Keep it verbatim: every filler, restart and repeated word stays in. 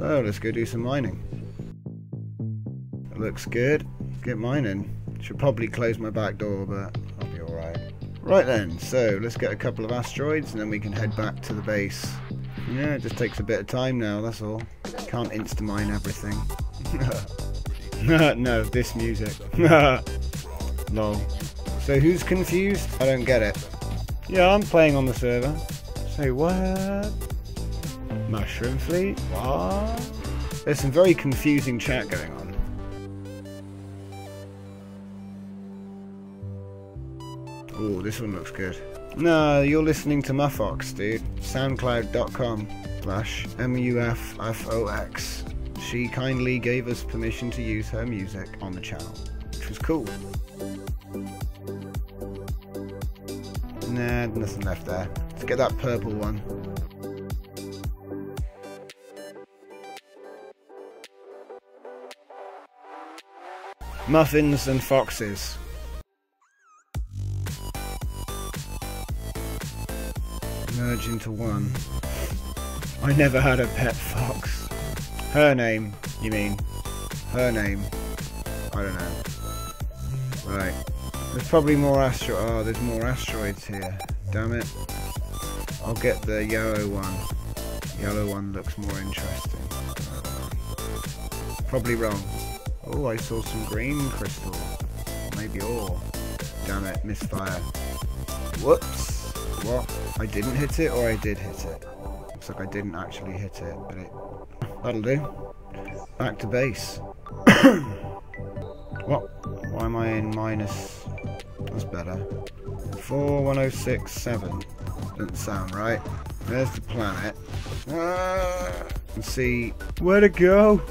So let's go do some mining. It looks good. Let's get mining. Should probably close my back door, but I'll be alright. Right then, so let's get a couple of asteroids and then we can head back to the base. Yeah, it just takes a bit of time now, that's all. Can't insta-mine everything. No, this music. Lol. So who's confused? I don't get it. Yeah, I'm playing on the server. So what? Mushroom Fleet? What? There's some very confusing chat going on. Ooh, this one looks good. No, you're listening to Muffox, dude. soundcloud dot com slash M U F F O X. She kindly gave us permission to use her music on the channel, which was cool. Nah, nothing left there. Let's get that purple one. Muffins and foxes. Merge into one. I never had a pet fox. Her name, you mean? Her name. I don't know. Right. There's probably more astro- oh, there's more asteroids here. Damn it. I'll get the yellow one. The yellow one looks more interesting. Probably wrong. Oh, I saw some green crystal. Maybe ore. Damn it, misfire. Whoops. What? I didn't hit it, or I did hit it? Looks like I didn't actually hit it, but it... that'll do. Back to base. What? Why am I in minus... that's better. four one oh six seven. Doesn't sound right. There's the planet. Ah! And see... where to go?